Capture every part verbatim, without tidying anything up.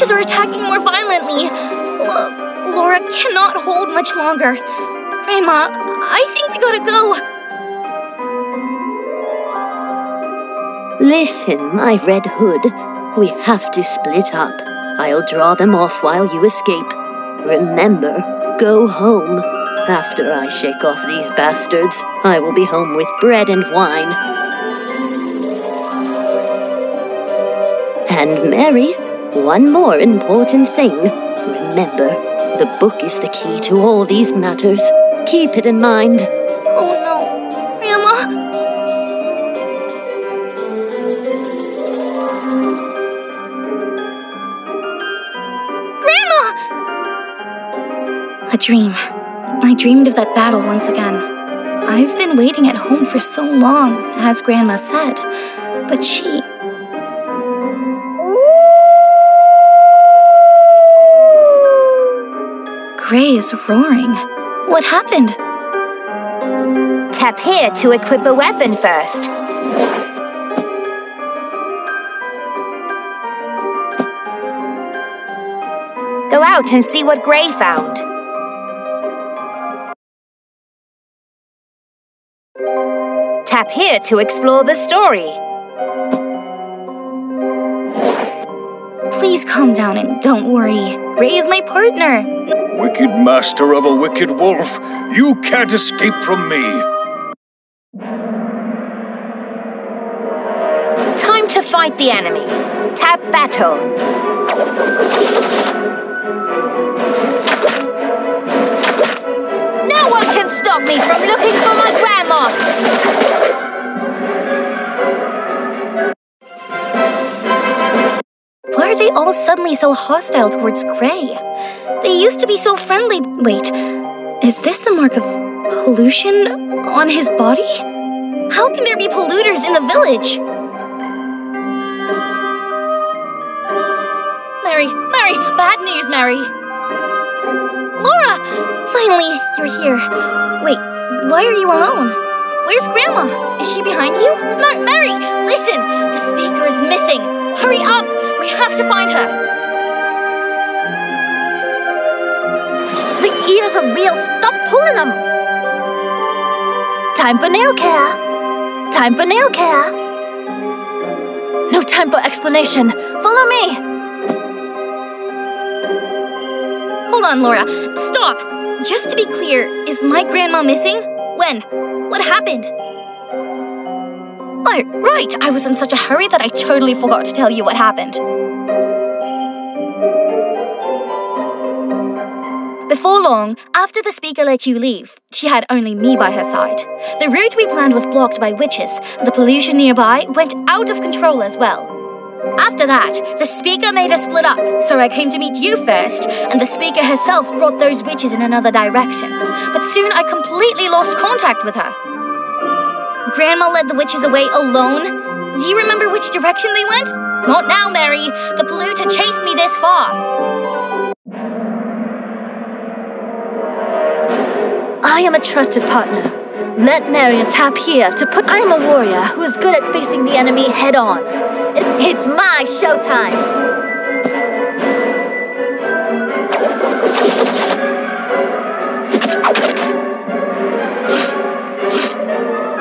witches are attacking more violently. L Laura cannot hold much longer. Rayma, I think we gotta go. Listen, my Red Hood. We have to split up. I'll draw them off while you escape. Remember, go home. After I shake off these bastards, I will be home with bread and wine. And Mary, one more important thing. Remember, the book is the key to all these matters. Keep it in mind. Oh no, Grandma! Grandma! A dream. I dreamed of that battle once again. I've been waiting at home for so long, as Grandma said, but she... Gray is roaring. What happened? Tap here to equip a weapon first. Go out and see what Gray found. Tap here to explore the story. Please calm down and don't worry. Gray is my partner. Wicked master of a wicked wolf, you can't escape from me. Time to fight the enemy. Tap battle. No one can stop me from looking for my grandma. Why are they all suddenly so hostile towards Gray? They used to be so friendly. Wait, is this the mark of pollution on his body? How can there be polluters in the village? Mary, Mary, bad news, Mary. Laura, finally, you're here. Wait, why are you alone? Where's Grandma? Is she behind you? No, Mary, listen, the speaker is missing. Hurry up, we have to find her. Ears are real. Stop pulling them. Time for nail care. Time for nail care. No time for explanation. Follow me. Hold on, Laura. Stop. Just to be clear, is my grandma missing? When? What happened? Oh, right. I was in such a hurry that I totally forgot to tell you what happened. Before long, after the speaker let you leave, she had only me by her side. The route we planned was blocked by witches, and the pollution nearby went out of control as well. After that, the speaker made us split up, so I came to meet you first, and the speaker herself brought those witches in another direction. But soon I completely lost contact with her. Grandma led the witches away alone. Do you remember which direction they went? Not now, Mary. The polluter chased me this far. I am a trusted partner. Let Marion tap here to put- I am a warrior who is good at facing the enemy head-on. It, it's my showtime!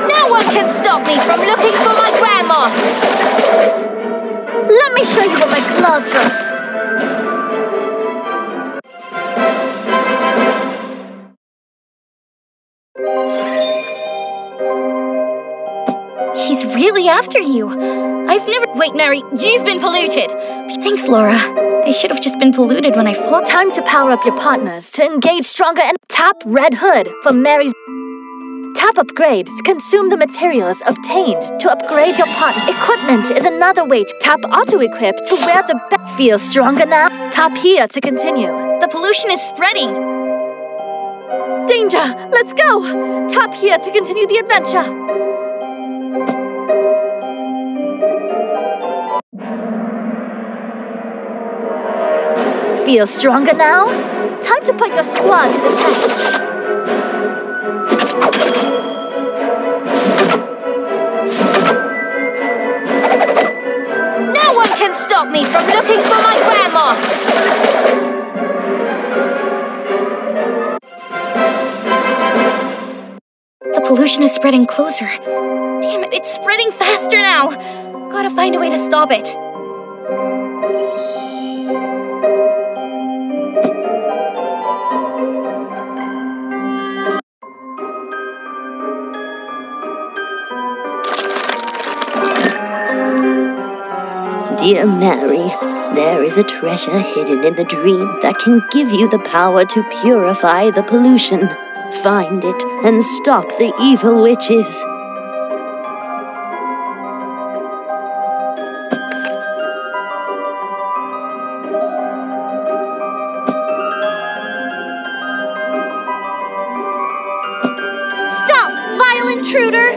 No one can stop me from looking for my grandma! Let me show you what my claws got. He's really after you. I've never... Wait, Mary, you've been polluted. Thanks, Laura. I should have just been polluted when I fought. Time to power up your partners to engage stronger and tap Red Hood for Mary's... Tap upgrades to consume the materials obtained to upgrade your partner. Equipment is another way to tap auto-equip to wear the best. Feel stronger now? Tap here to continue. The pollution is spreading. Danger! Let's go! Tap here to continue the adventure! Feel stronger now? Time to put your squad to the test! No one can stop me from looking for my grandma! The pollution is spreading closer. Damn it, it's spreading faster now! Gotta find a way to stop it. Dear Mary, there is a treasure hidden in the dream that can give you the power to purify the pollution. Find it and stop the evil witches. Stop, vile intruder!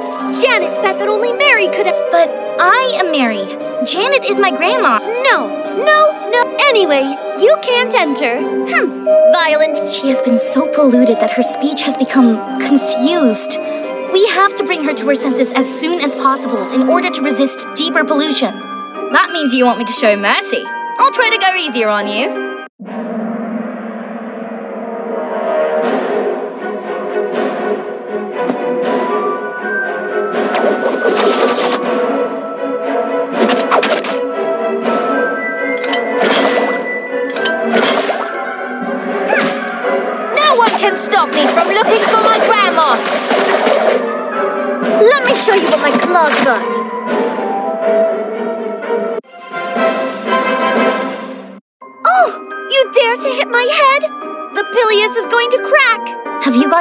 Janet said that only Mary could have... But I am Mary. Janet is my grandma. No, no, no. Anyway, you can't enter. Hm, violent. She has been so polluted that her speech has become confused. We have to bring her to her senses as soon as possible in order to resist deeper pollution. That means you want me to show mercy. I'll try to go easier on you.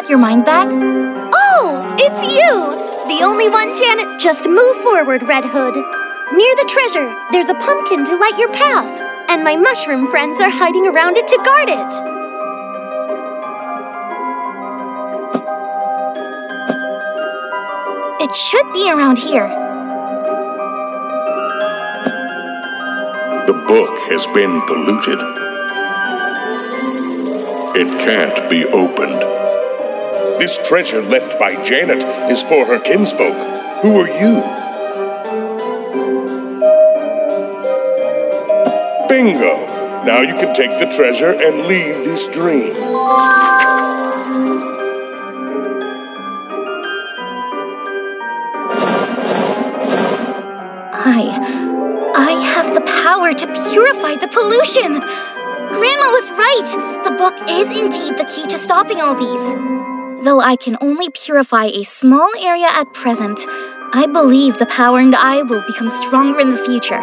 Your mind back? Oh, it's you! The only one, Janet. Just move forward, Red Hood. Near the treasure, there's a pumpkin to light your path, and my mushroom friends are hiding around it to guard it. It should be around here. The book has been polluted. It can't be opened. This treasure left by Janet is for her kinsfolk. Who are you? Bingo! Now you can take the treasure and leave this dream. I... I have the power to purify the pollution! Grandma was right! The book is indeed the key to stopping all these. Though I can only purify a small area at present, I believe the power and I will become stronger in the future.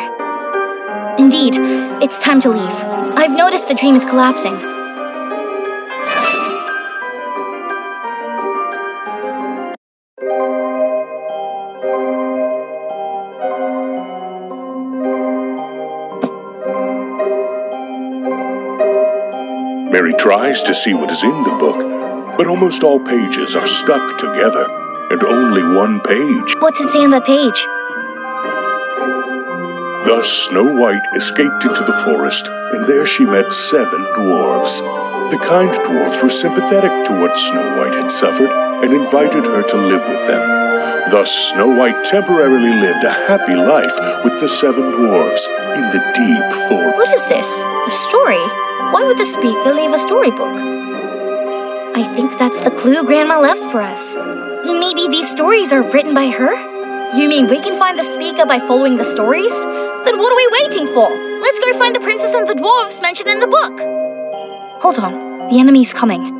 Indeed, it's time to leave. I've noticed the dream is collapsing. Mary tries to see what is in the book, but almost all pages are stuck together, and only one page. What's it say on that page? Thus Snow White escaped into the forest, and there she met seven dwarves. The kind dwarves were sympathetic to what Snow White had suffered, and invited her to live with them. Thus Snow White temporarily lived a happy life with the seven dwarves in the deep forest. What is this? A story? Why would the speaker leave a storybook? I think that's the clue Grandma left for us. Maybe these stories are written by her? You mean we can find the speaker by following the stories? Then what are we waiting for? Let's go find the princess and the dwarves mentioned in the book! Hold on, the enemy's coming.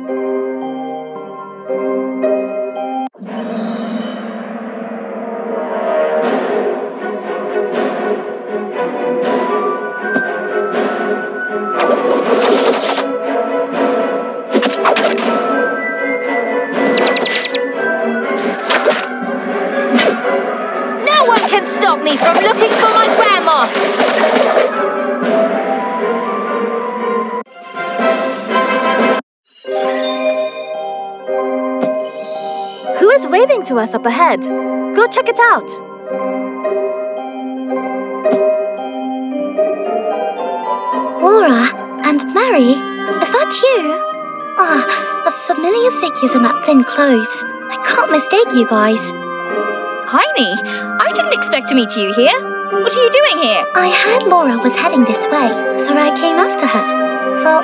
To us up ahead. Go check it out. Laura and Mary, is that you? Ah, oh, the familiar figures in that thin clothes. I can't mistake you guys. Heine, I didn't expect to meet you here. What are you doing here? I heard Laura was heading this way, so I came after her. Well,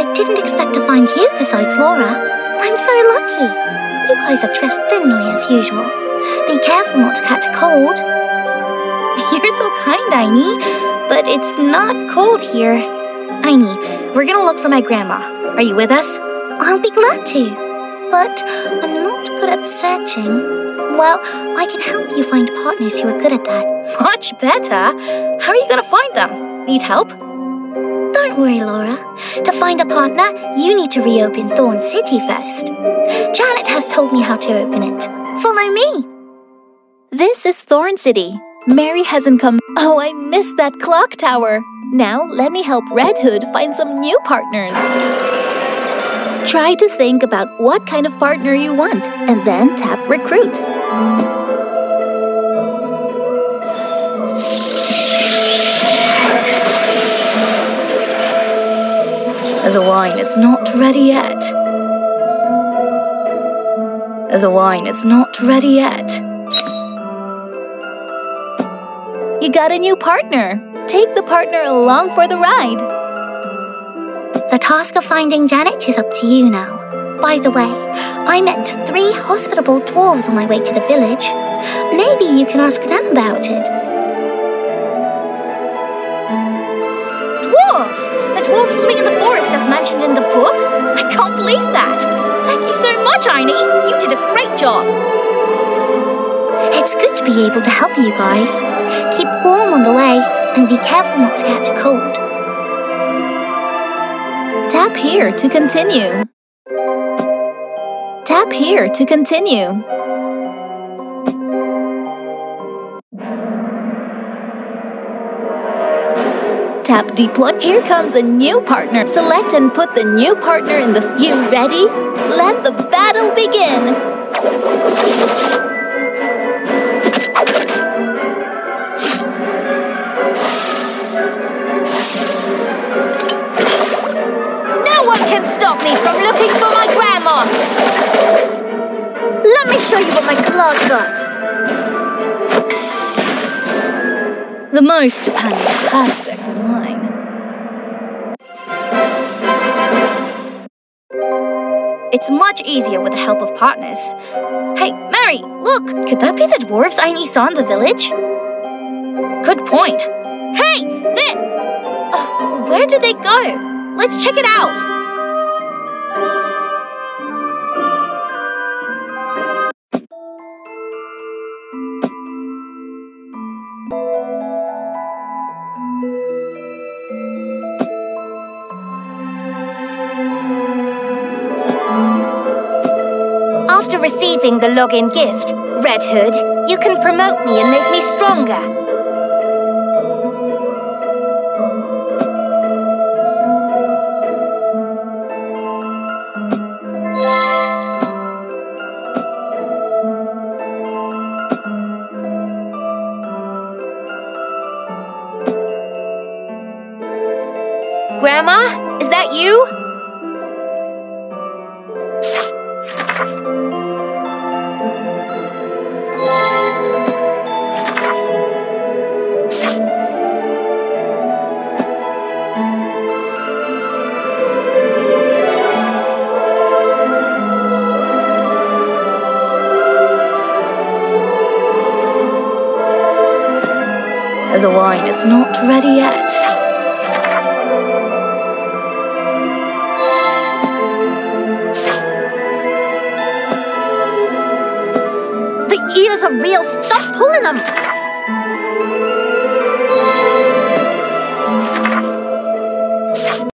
I didn't expect to find you besides Laura. I'm so lucky. You guys are dressed thinly as usual. Be careful not to catch a cold. You're so kind, Aini, but it's not cold here. Aini, we're gonna look for my grandma. Are you with us? I'll be glad to, but I'm not good at searching. Well, I can help you find partners who are good at that. Much better! How are you gonna find them? Need help? Don't worry, Laura. To find a partner, you need to reopen Thorn City first. Janet has told me how to open it. Follow me! This is Thorn City. Mary hasn't come. Oh, I missed that clock tower. Now, let me help Red Hood find some new partners. Try to think about what kind of partner you want, and then tap Recruit. The wine is not ready yet. The wine is not ready yet. You got a new partner. Take the partner along for the ride. The task of finding Janet is up to you now. By the way, I met three hospitable dwarves on my way to the village. Maybe you can ask them about it. Dwarves! The dwarves living in the forest as mentioned in the book? I can't believe that! Thank you so much, Aini! You did a great job! It's good to be able to help you guys. Keep warm on the way, and be careful not to catch a cold. Tap here to continue. Tap here to continue. Tap deploy. Here comes a new partner. Select and put the new partner in the... You ready? Let the battle begin! Stop me from looking for my grandma! Let me show you what my class got. The most fantastic wine. It's much easier with the help of partners. Hey, Mary, look! Could that be the dwarves Aini saw in the village? Good point. Hey, there! Uh, where did they go? Let's check it out! After receiving the login gift, Red Hood, you can promote me and make me stronger. Grandma, is that you? The wine is not ready yet. Real, stop pulling them!